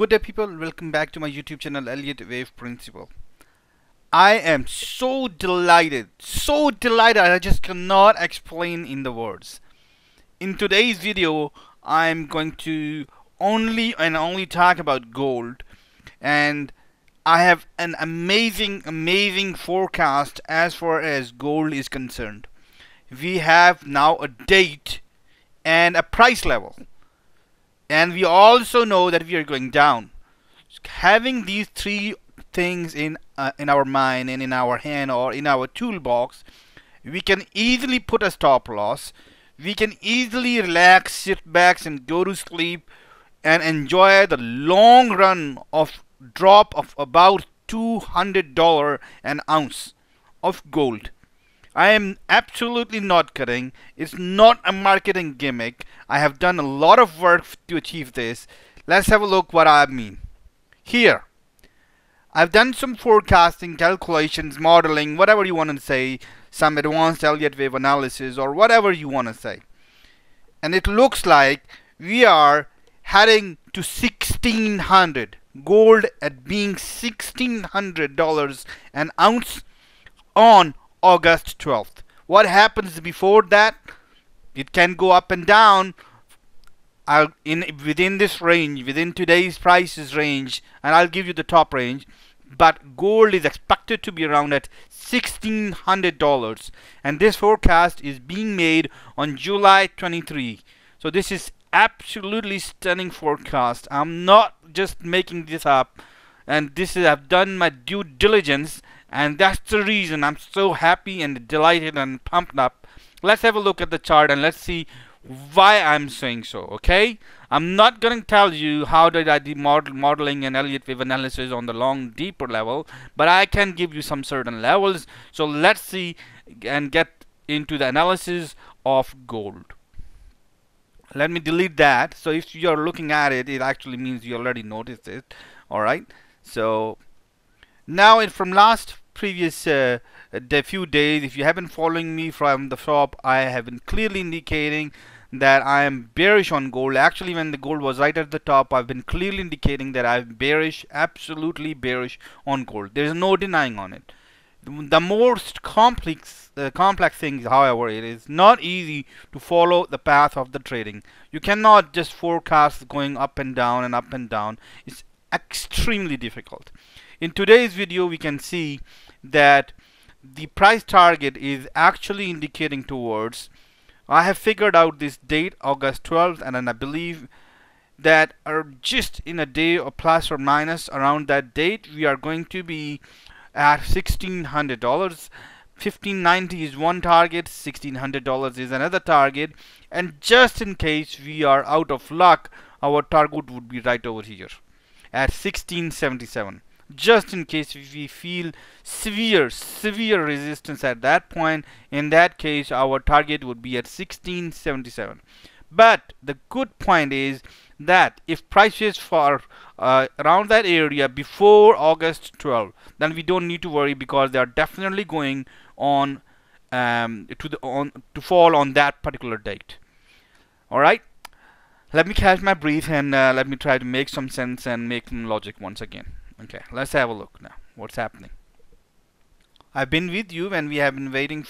Good day people, welcome back to my YouTube channel Elliot Wave Principle. I am so delighted I just cannot explain in the words. In today's video I'm going to only talk about gold, and I have an amazing forecast as far as gold is concerned. We have now a date and a price level, and we also know that we are going down. Having these three things in our mind and in our hand or in our toolbox, we can easily put a stop loss. We can easily relax, sit back and go to sleep and enjoy the long run of drop of about $200 an ounce of gold. I am absolutely not kidding. It's not a marketing gimmick. I have done a lot of work to achieve this. Let's have a look what I mean. Here, I've done some forecasting, calculations, modeling, whatever you want to say, some advanced Elliott wave analysis or whatever you want to say. And it looks like we are heading to 1600. Gold at being $1,600 an ounce on August 12th. What happens before that? It can go up and down within this range, within today's prices range, and I'll give you the top range. But gold is expected to be around at $1,600, and this forecast is being made on July 23. So this is absolutely stunning forecast. I'm not just making this up, and this is, I've done my due diligence. And that's the reason I'm so happy and delighted and pumped up. Let's have a look at the chart and let's see why I'm saying so, okay? I'm not going to tell you how did I do modeling and Elliott wave analysis on the long, deeper level, but I can give you some certain levels. So let's see and get into the analysis of gold. Let me delete that. So if you're looking at it, it actually means you already noticed it, all right? So now from last previous few days, if you have been following me from the shop, I have been clearly indicating that I am bearish on gold. Actually, when the gold was right at the top, I've been clearly indicating that I'm bearish, absolutely bearish on gold. There's no denying on it. The most complex thing, however, it is not easy to follow the path of the trading. You cannot just forecast going up and down and up and down. It's extremely difficult. In today's video, we can see that the price target is actually indicating towards. I have figured out this date, August 12th, and then I believe that just in a day or plus or minus around that date, we are going to be at $1,600. $1,590 is one target, $1,600 is another target, and just in case we are out of luck, our target would be right over here at $1,677. Just in case we feel severe resistance at that point, in that case our target would be at $1,677. But the good point is that if prices for around that area before August 12, then we don't need to worry, because they are definitely going on to fall on that particular date. All right, let me catch my breath and let me try to make some sense and make some logic once again. Okay, let's have a look now. What's happening? I've been with you and we have been waiting.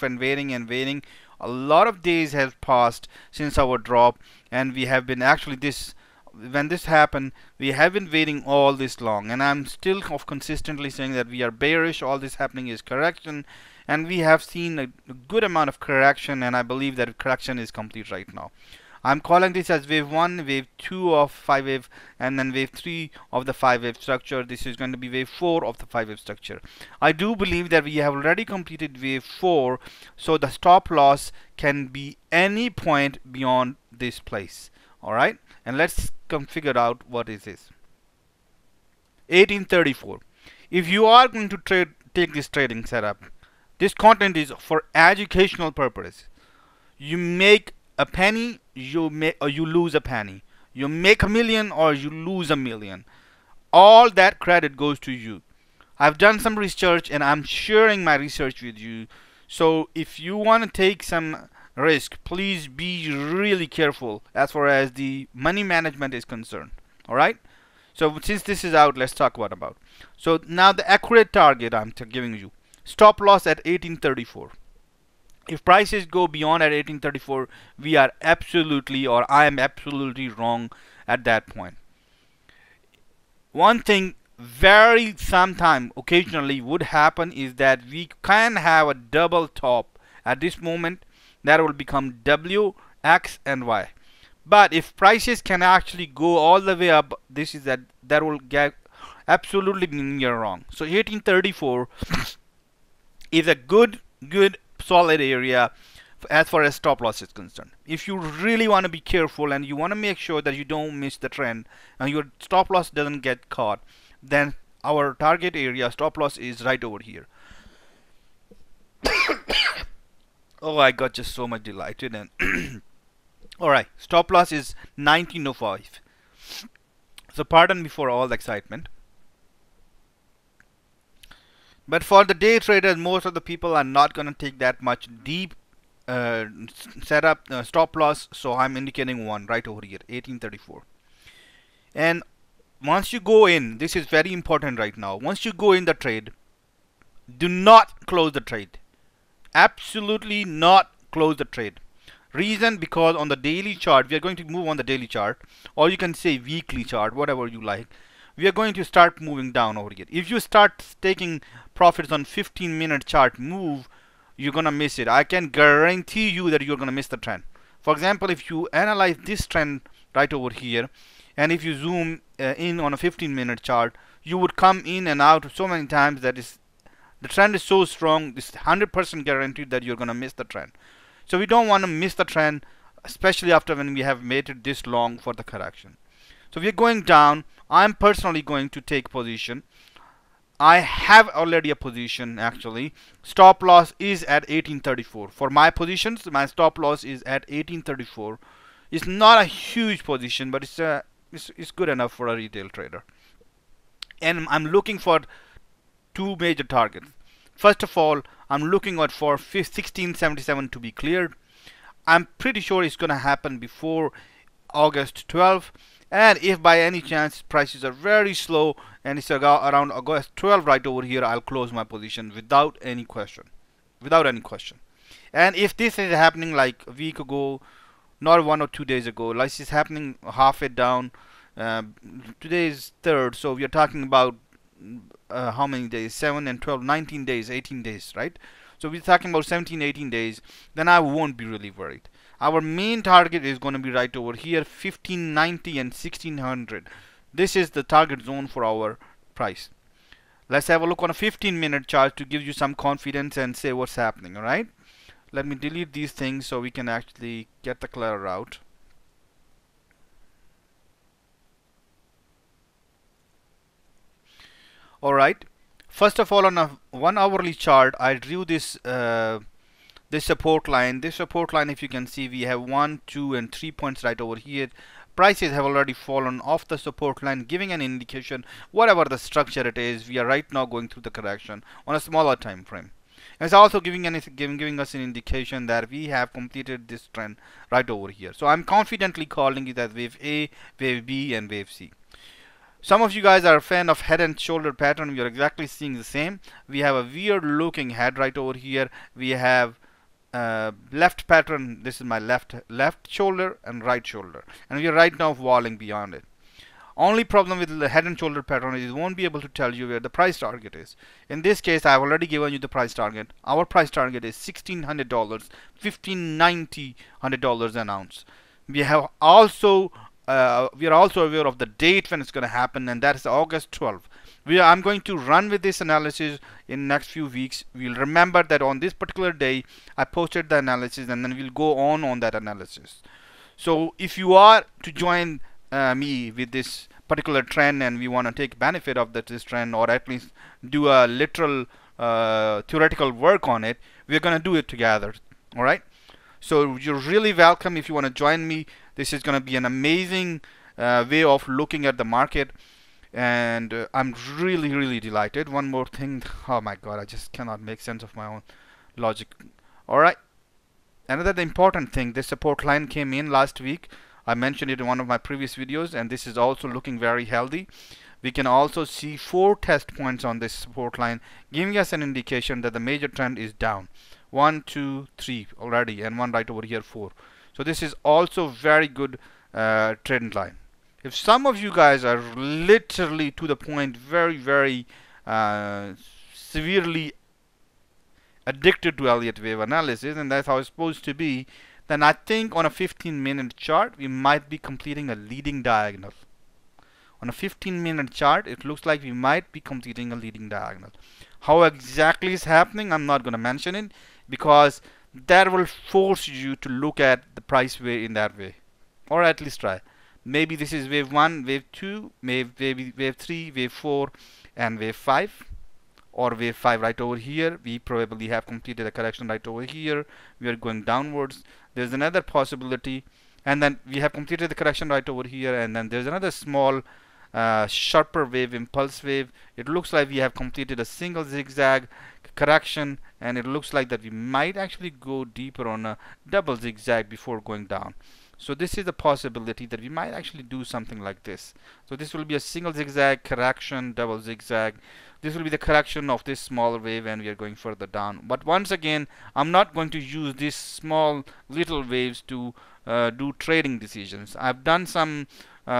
A lot of days have passed since our drop, and we have been actually when this happened, we have been waiting all this long, and I'm still consistently saying that we are bearish. All this happening is correction, and we have seen a good amount of correction, and I believe that correction is complete right now. I'm calling this as wave 1, wave 2 of 5 wave, and then wave 3 of the 5 wave structure. This is going to be wave 4 of the 5 wave structure. I do believe that we have already completed wave 4, so the stop loss can be any point beyond this place. Alright, and let's figure out what is this. 1834. If you are going to take this trading setup, this content is for educational purpose. You make a penny, you lose a penny. You make $1 million or you lose $1 million. All that credit goes to you. I've done some research and I'm sharing my research with you. So if you want to take some risk, please be really careful as far as the money management is concerned. All right. So since this is out, let's talk about. So now the accurate target I'm giving you. Stop loss at 1834. If prices go beyond at 1834, we are absolutely, or I am absolutely wrong at that point. One thing very sometime occasionally would happen is that we can have a double top at this moment that will become W, X and Y. But if prices can actually go all the way up, this is that that will get absolutely mean you're wrong. So 1834 is a good solid area as far as stop loss is concerned. If you really want to be careful and you want to make sure that you don't miss the trend and your stop loss doesn't get caught, then our target area stop loss is right over here. Oh, I got just so much delighted. And alright, stop loss is 1905. So pardon me for all the excitement. But for the day traders, most of the people are not going to take that much deep setup stop loss. So I'm indicating one right over here, 1834. And once you go in, this is very important right now. Once you go in the trade, do not close the trade. Absolutely not close the trade. Reason, because on the daily chart, we are going to move on the daily chart, or you can say weekly chart, whatever you like. We are going to start moving down over here. If you start taking profits on 15-minute chart move, you're gonna miss it. I can guarantee you that you're gonna miss the trend. For example, if you analyze this trend right over here, and if you zoom in on a 15-minute chart, you would come in and out so many times that is the trend is so strong, it's 100% guaranteed that you're gonna miss the trend. So we don't want to miss the trend, especially after when we have made it this long for the correction. So we're going down. I'm personally going to take position. I have already a position actually. Stop loss is at 1834. For my positions, my stop loss is at 1834. It's not a huge position, but it's good enough for a retail trader. And I'm looking for two major targets. First of all, I'm looking out for 1677 to be cleared. I'm pretty sure it's going to happen before August 12th. And if by any chance prices are very slow and it's around August 12 right over here, I'll close my position without any question. Without any question. And if this is happening like a week ago, not 1 or 2 days ago, like this is happening halfway down, today is 3rd, so we are talking about how many days, 7 and 12, 19 days, 18 days, right? So we're talking about 17, 18 days, then I won't be really worried. Our main target is going to be right over here, 1590 and 1600. This is the target zone for our price. Let's have a look on a 15-minute chart to give you some confidence and say what's happening, all right? Let me delete these things so we can actually get the clutter out. All right. First of all, on a 1 hourly chart, I drew this this support line. This support line, if you can see, we have 1, 2, and 3 points right over here. Prices have already fallen off the support line, giving an indication, whatever the structure it is, we are right now going through the correction on a smaller time frame. And it's also giving us an indication that we have completed this trend right over here. So I'm confidently calling it as wave A, wave B, and wave C. Some of you guys are a fan of head and shoulder pattern. We are exactly seeing the same. We have a weird looking head right over here. We have left pattern. This is my left shoulder and right shoulder, and we are right now walling beyond it. Only problem with the head and shoulder pattern is it won't be able to tell you where the price target is. In this case, I've already given you the price target. Our price target is $1,600, $1,590, $100 an ounce. We have also we are also aware of the date when it's going to happen, and that is August 12th. I'm going to run with this analysis in next few weeks. We'll remember that on this particular day I posted the analysis, and then we'll go on that analysis. So if you are to join me with this particular trend, and we want to take benefit of this trend, or at least do a literal theoretical work on it, we're going to do it together. All right, so you're really welcome if you want to join me. This is going to be an amazing way of looking at the market. And I'm really delighted. One more thing. Oh my god, I just cannot make sense of my own logic. All right, another important thing, this support line came in last week. I mentioned it in one of my previous videos, and this is also looking very healthy. We can also see 4 test points on this support line, giving us an indication that the major trend is down. 1, 2, 3 already, and 1 right over here, 4. So this is also very good trend line. If some of you guys are literally to the point, very, very severely addicted to Elliott wave analysis, and that's how it's supposed to be, then I think on a 15-minute chart we might be completing a leading diagonal. On a 15-minute chart, it looks like we might be completing a leading diagonal. How exactly is happening, I'm not going to mention it, because that will force you to look at the price way in that way, or at least try. Maybe this is wave 1, wave 2, maybe wave 3, wave 4, and wave 5, or wave 5 right over here. We probably have completed a correction right over here. We are going downwards. There's another possibility, and then we have completed the correction right over here, and then there's another small sharper wave, impulse wave. It looks like we have completed a single zigzag correction, and it looks like that we might actually go deeper on a double zigzag before going down. So this is a possibility that we might actually do something like this. So this will be a single zigzag correction, double zigzag. This will be the correction of this small wave, and we are going further down. But once again, I'm not going to use these small little waves to do trading decisions. I've done some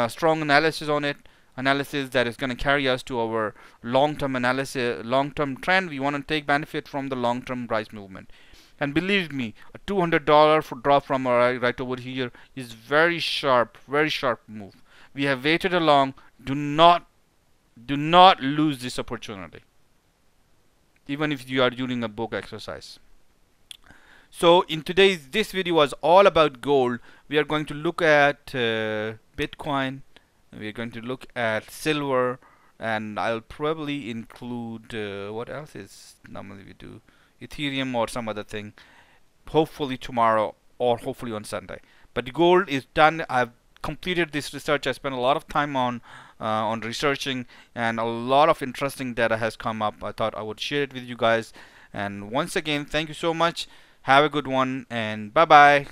strong analysis on it, analysis that is going to carry us to our long-term analysis, long-term trend. We want to take benefit from the long-term price movement. And believe me, a $200 for drop from right over here is very sharp move. We have waited along. Do not lose this opportunity, even if you are doing a book exercise. So in today's, this video was all about gold. We are going to look at Bitcoin. We are going to look at silver, and I'll probably include what else is normally we do. Ethereum or some other thing, hopefully tomorrow or hopefully on Sunday. But gold is done. I've completed this research. I spent a lot of time on researching, and a lot of interesting data has come up. I thought I would share it with you guys. And once again, thank you so much. Have a good one, and bye-bye.